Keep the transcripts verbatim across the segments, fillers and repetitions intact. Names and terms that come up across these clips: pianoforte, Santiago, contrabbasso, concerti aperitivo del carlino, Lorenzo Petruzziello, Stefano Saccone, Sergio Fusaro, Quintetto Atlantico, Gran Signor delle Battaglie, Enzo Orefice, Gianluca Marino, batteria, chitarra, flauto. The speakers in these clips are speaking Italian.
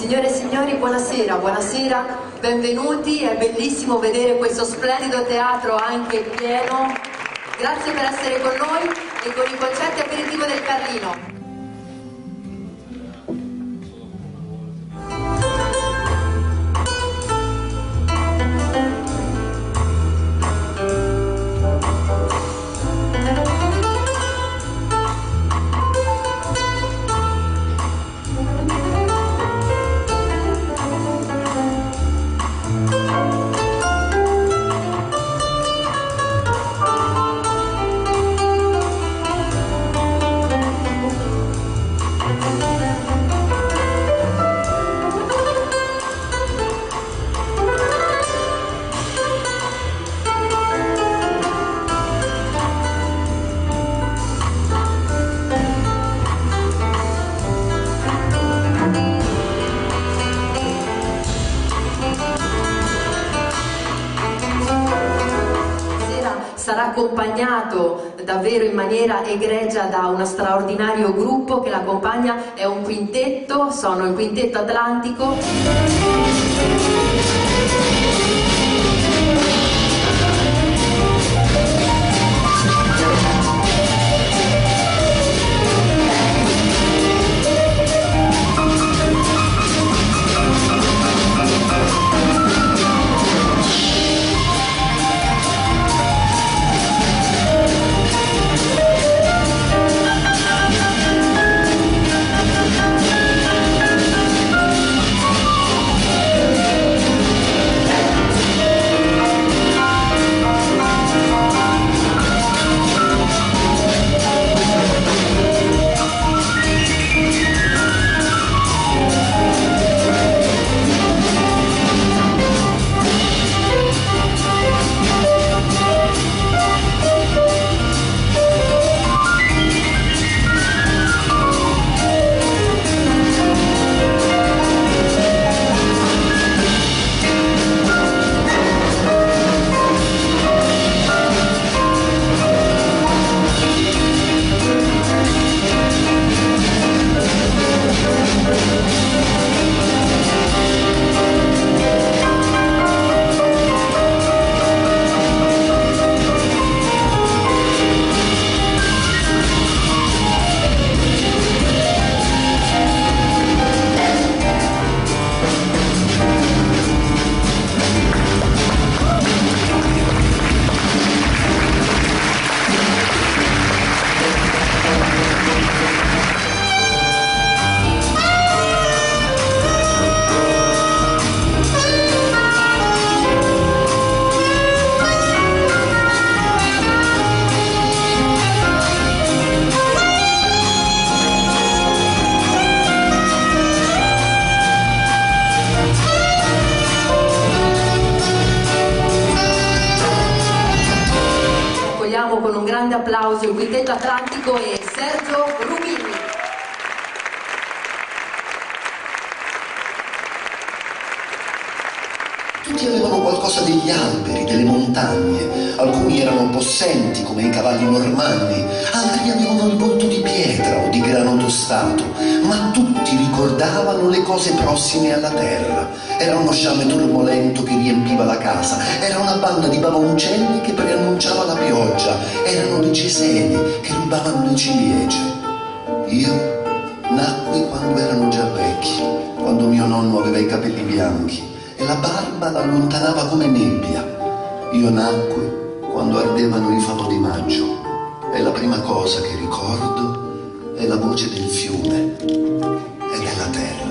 Signore e signori, buonasera, buonasera, benvenuti, è bellissimo vedere questo splendido teatro anche pieno. Grazie per essere con noi e con il concerto aperitivo del Carlino. Sarà accompagnato davvero in maniera egregia da uno straordinario gruppo che l'accompagna, è un quintetto, sono il Quintetto Atlantico. Con un grande applauso il Quintetto Atlantico e Sergio Fusaro. Tutti avevano qualcosa degli alberi, delle montagne, alcuni erano possenti come i cavalli normanni, altri avevano il volto di pietra o di grano tostato, ma tutti ricordavano le cose prossime alla terra. Era uno sciame turbolento che riempiva la casa, era una banda di bavoncelli che preannunciava la pioggia, erano le cesene che rubavano le ciliegie. Io nacqui quando erano già vecchi, quando mio nonno aveva i capelli bianchi e la barba l'allontanava come nebbia. Io nacqui quando ardevano i famo di maggio e la prima cosa che ricordo è la voce del fiume e della terra.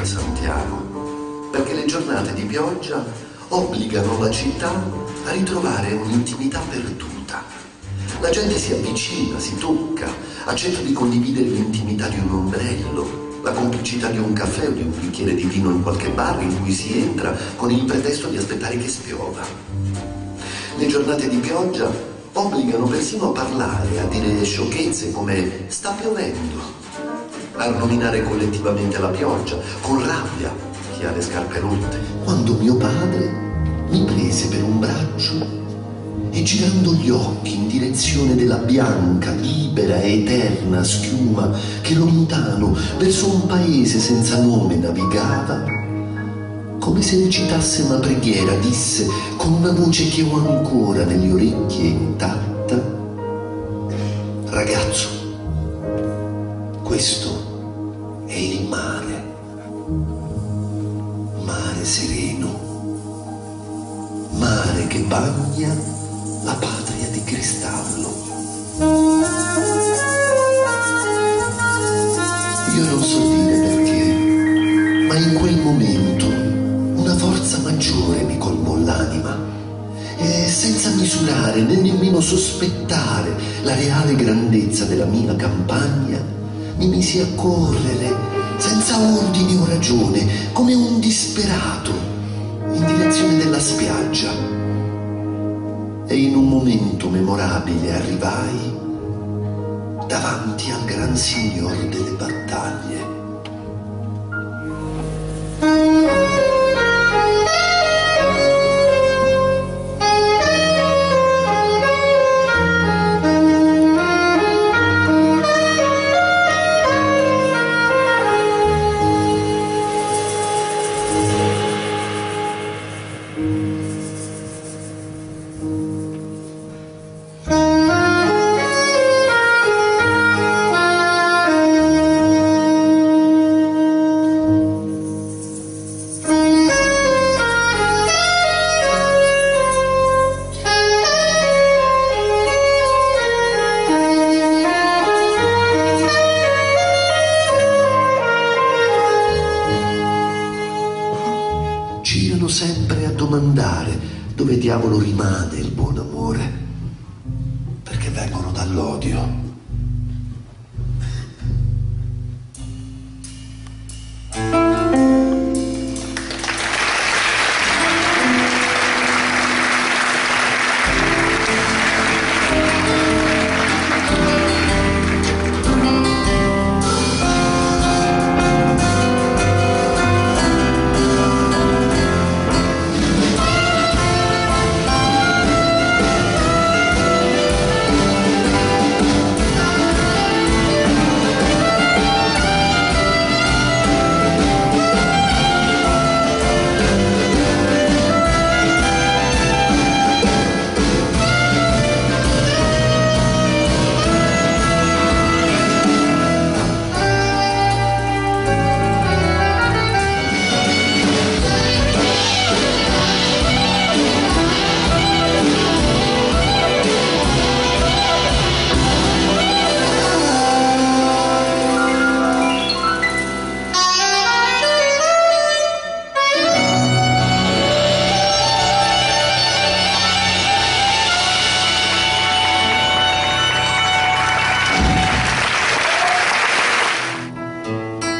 A Santiago, perché le giornate di pioggia obbligano la città a ritrovare un'intimità perduta. La gente si avvicina, si tocca, accetta di condividere l'intimità di un ombrello, la complicità di un caffè o di un bicchiere di vino in qualche bar in cui si entra con il pretesto di aspettare che spiova. Le giornate di pioggia obbligano persino a parlare, a dire sciocchezze come «sta piovendo», a nominare collettivamente la pioggia, con rabbia, chi ha le scarpe rotte. Quando mio padre mi prese per un braccio girando gli occhi in direzione della bianca, libera e eterna schiuma che lontano, verso un paese senza nome, navigava. Come se recitasse una preghiera, disse con una voce che ho ancora nelle orecchie intatta: ragazzo, questo è il mare, mare sereno, mare che bagna la patria di cristallo. Io non so dire perché, ma in quel momento una forza maggiore mi colmò l'anima e, senza misurare né nemmeno sospettare la reale grandezza della mia campagna, mi misi a correre senza ordine o ragione, come un disperato, in direzione della spiaggia, e in un momento memorabile arrivai davanti al Gran Signor delle Battaglie. Diavolo rimane il buon amore, perché vengono dall'odio.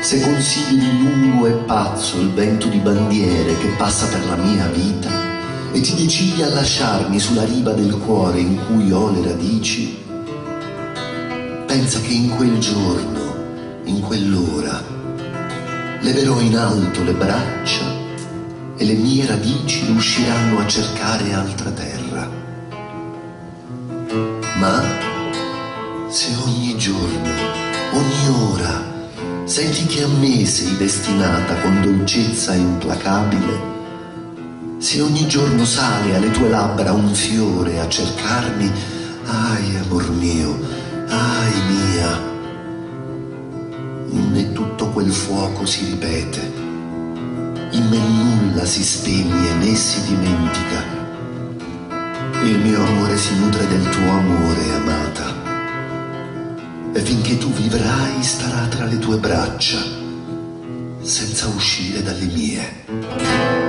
Se consigli di lungo e pazzo il vento di bandiere che passa per la mia vita e ti decidi a lasciarmi sulla riva del cuore in cui ho le radici, pensa che in quel giorno, in quell'ora, leverò in alto le braccia e le mie radici usciranno a cercare altra terra. Ma se ogni giorno, ogni ora, senti che a me sei destinata con dolcezza implacabile, se ogni giorno sale alle tue labbra un fiore a cercarmi, ahi amor mio, ahi mia, in me tutto quel fuoco si ripete, in me nulla si spegne né si dimentica, il mio amore si nutre del tuo amore, amata, e finché tu vivrai starà tra le tue braccia, senza uscire dalle mie.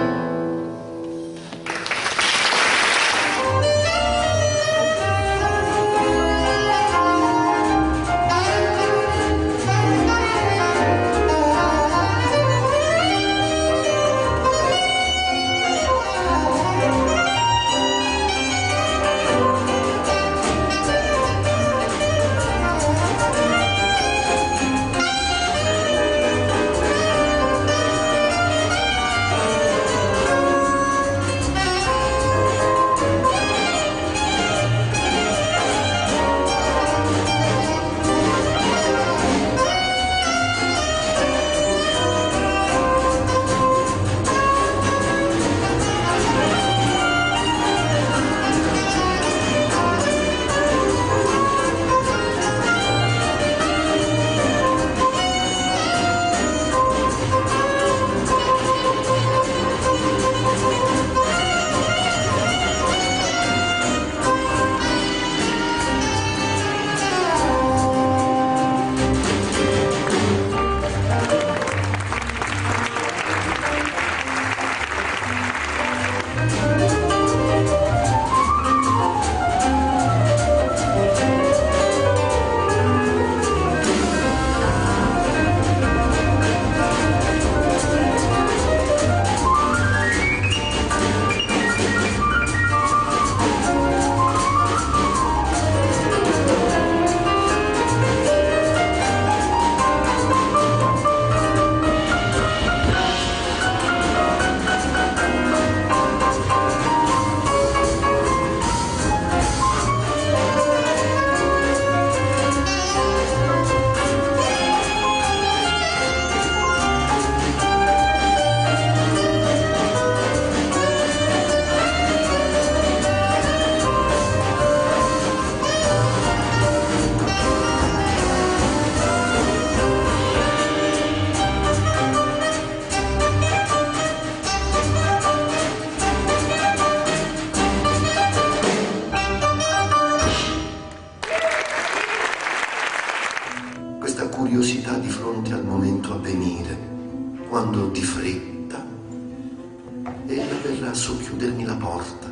chiudermi la porta,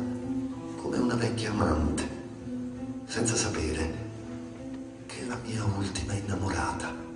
come una vecchia amante, senza sapere che la mia ultima innamorata.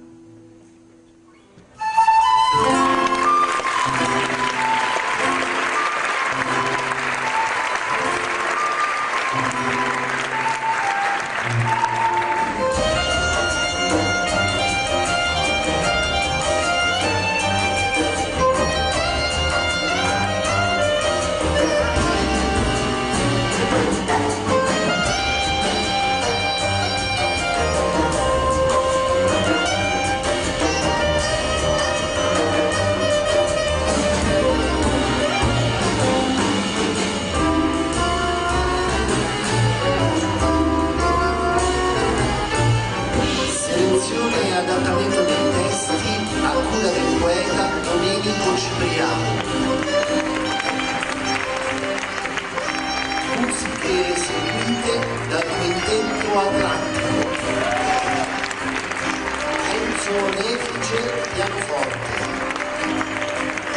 Enzo Orefice, pianoforte.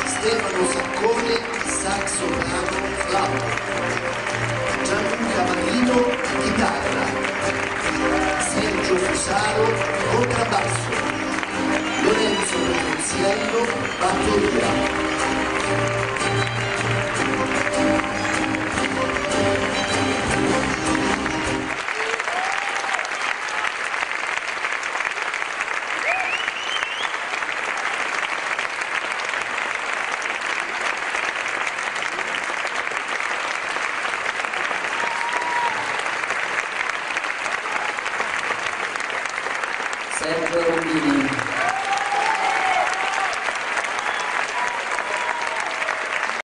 Stefano Saccone, saxofono, flauto. Gianluca Marino, chitarra. Sergio Fusaro, contrabbasso. Lorenzo Petruzziello, batteria. Sergio Fusaro.